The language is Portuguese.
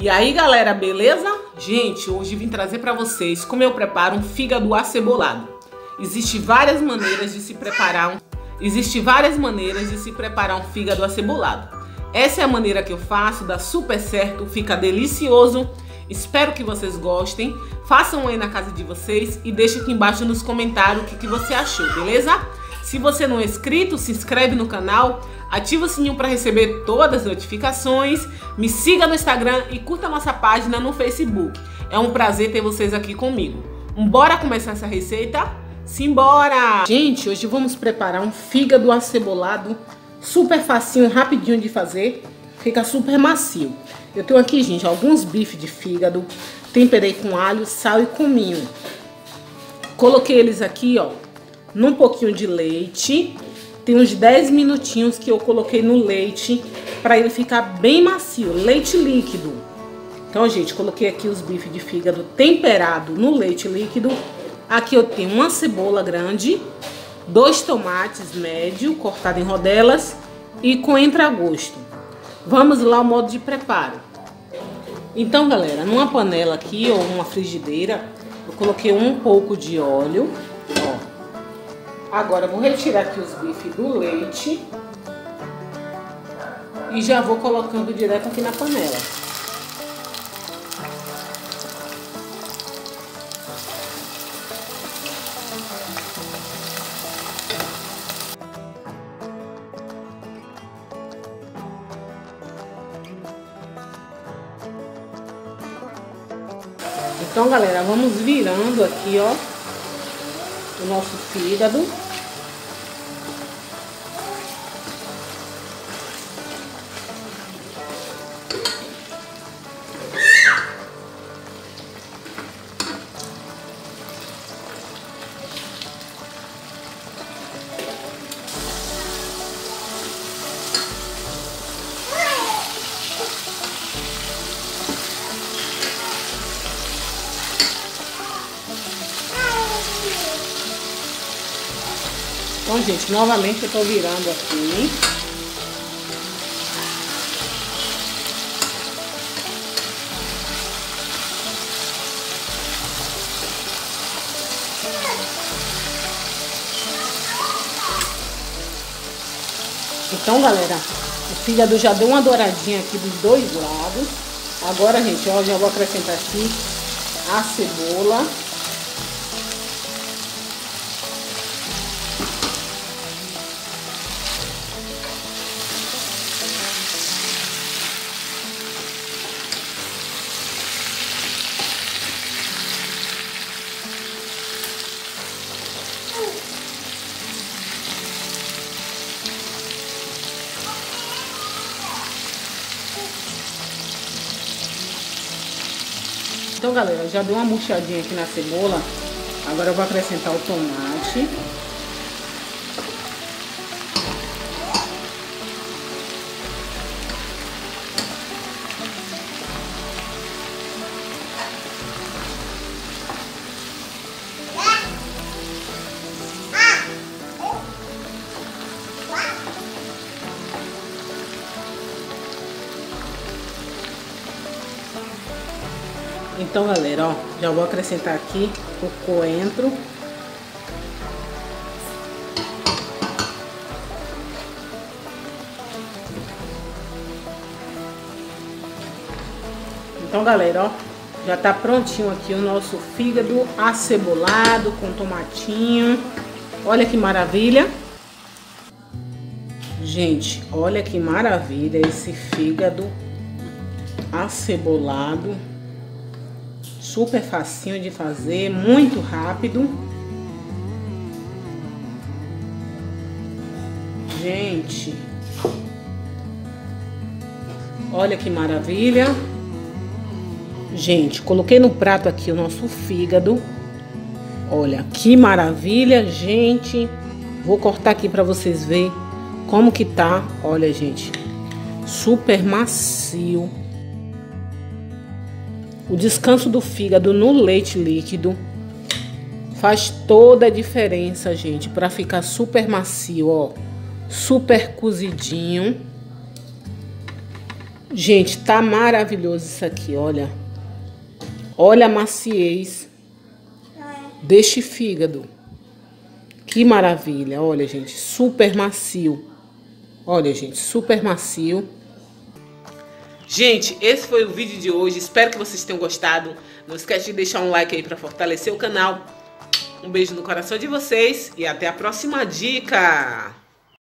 E aí galera, beleza? Gente, hoje vim trazer para vocês como eu preparo um fígado acebolado. Existem várias maneiras de se preparar um fígado acebolado. Essa é a maneira que eu faço, dá super certo, fica delicioso. Espero que vocês gostem. Façam aí na casa de vocês e deixa aqui embaixo nos comentários o que você achou, beleza? Se você não é inscrito, se inscreve no canal, ativa o sininho para receber todas as notificações, me siga no Instagram e curta nossa página no Facebook. É um prazer ter vocês aqui comigo. Bora começar essa receita? Simbora! Gente, hoje vamos preparar um fígado acebolado, super facinho, rapidinho de fazer, fica super macio. Eu tenho aqui, gente, alguns bifes de fígado, temperei com alho, sal e cominho. Coloquei eles aqui, ó, num pouquinho de leite. Tem uns 10 minutinhos que eu coloquei no leite para ele ficar bem macio, leite líquido. Então, gente, coloquei aqui os bifes de fígado temperado no leite líquido. Aqui eu tenho uma cebola grande, 2 tomates médio cortado em rodelas e coentro a gosto. Vamos lá ao modo de preparo. Então, galera, numa panela aqui ou uma frigideira, eu coloquei um pouco de óleo, ó. Agora eu vou retirar aqui os bifes do leite e já vou colocando direto aqui na panela. Então, galera, vamos virando aqui, ó, o nosso fígado. Então, gente, novamente eu tô virando aqui. Então, galera, o fígado já deu uma douradinha aqui dos dois lados. Agora, gente, ó, já vou acrescentar aqui a cebola. Então, galera, já deu uma murchadinha aqui na cebola. Agora eu vou acrescentar o tomate. Então, galera, ó, já vou acrescentar aqui o coentro. Então, galera, ó, já tá prontinho aqui o nosso fígado acebolado com tomatinho. Olha que maravilha. Gente, olha que maravilha esse fígado acebolado. Super facinho de fazer, muito rápido. Gente, olha que maravilha. Gente, coloquei no prato aqui o nosso fígado. Olha que maravilha, gente. Vou cortar aqui para vocês verem como que tá. Olha, gente, super macio. O descanso do fígado no leite líquido faz toda a diferença, gente, para ficar super macio, ó, super cozidinho. Gente, tá maravilhoso isso aqui, olha. Olha a maciez deste fígado. Que maravilha, olha, gente. Super macio. Olha, gente, super macio. Gente, esse foi o vídeo de hoje. Espero que vocês tenham gostado. Não esquece de deixar um like aí pra fortalecer o canal. Um beijo no coração de vocês e até a próxima dica.